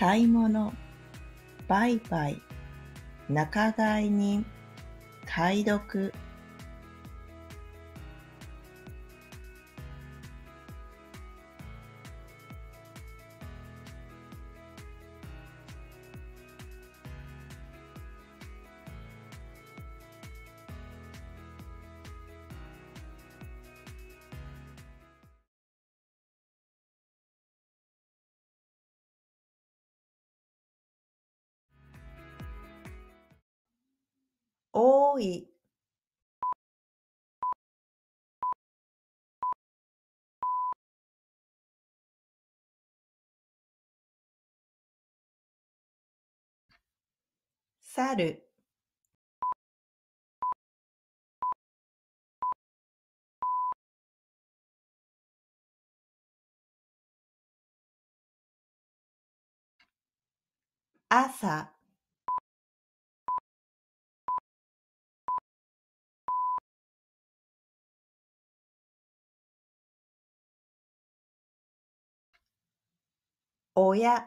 買い物、売買、仲買人、買い得。多い、猿、朝、親、